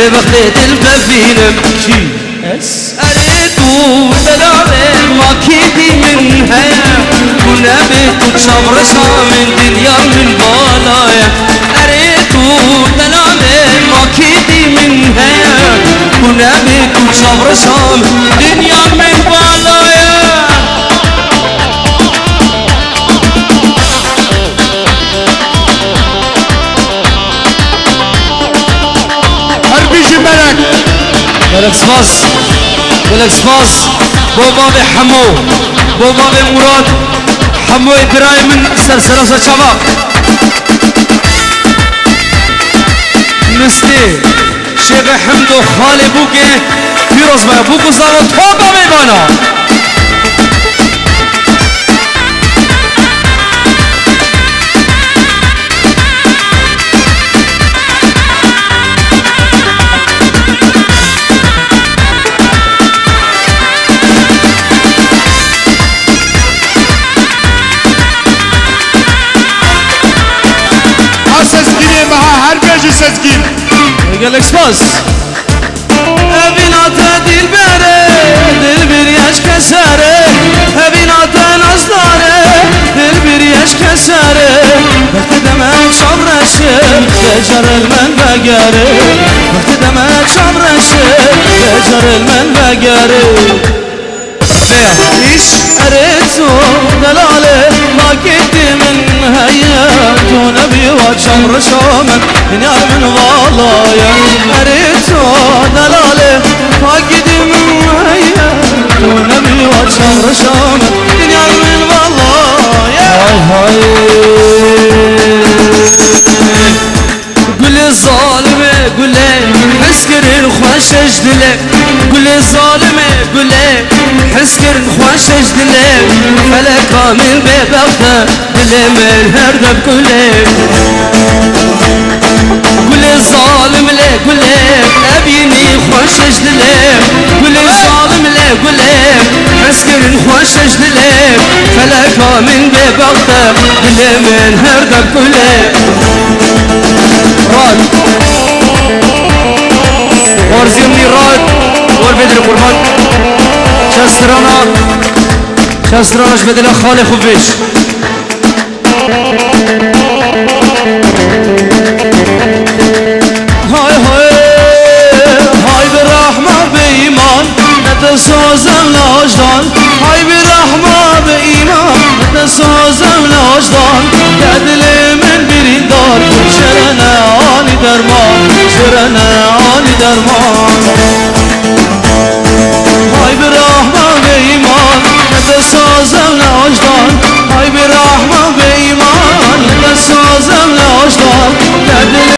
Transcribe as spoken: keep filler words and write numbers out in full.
انا بخيت البابينا بكي اسألته تلعبين ماكيدي منها كنا بيتو تشمرسها من دنيا من بالايا قريتو تلعبين ماكيدي منها كنا بيتو تشمرسها من دنيا من بالايا بلك سباس بلك سباس بابا بحمو بابا بمراد حمو إبراهيم من سلسلة شباب مستي شيخ حمدو خالي بوكي فيروز بقى بوكو زارو توبا ميبانا سازگیر گلکسپاس همین آتا دل بره دل بری عشق کسره همین آتا ناز داره دل بری عشق کسره وقت دمک شام رشه بجارل من بگره وقت دمک شام رشه بجارل من بگره ایش ارزو دلاله ما کتی من هیا تو نبی و شام رشام من من والايا اريتو دلاله فاقد من هيا ونبي وشم رشام من من والايا هاي هاي قل الظالمه قل حسكر الخواش اجدلك قل الظالمه قل حسكر الخواش اجدلك فلا كامل ببغدا قل من هردب قل الظالم لا قلب أبيني خوش أجلب قل الظالم لا قلب عسكر خوش أجلب فلا كامل ببغضب قل من هردب قلب راد ورزيمني راد والبدر قربان شاسرانا شاسرانا شبدل خالي خفيش نتسازم لوجدان های بی رحمه به ایمان نتسازم لوجدان که دل من بریندار شرنه آنی درمان شرنه آنی درمان های بی رحمه به ایمان نتسازم لوجدان های بی رحمه به ایمان نتسازم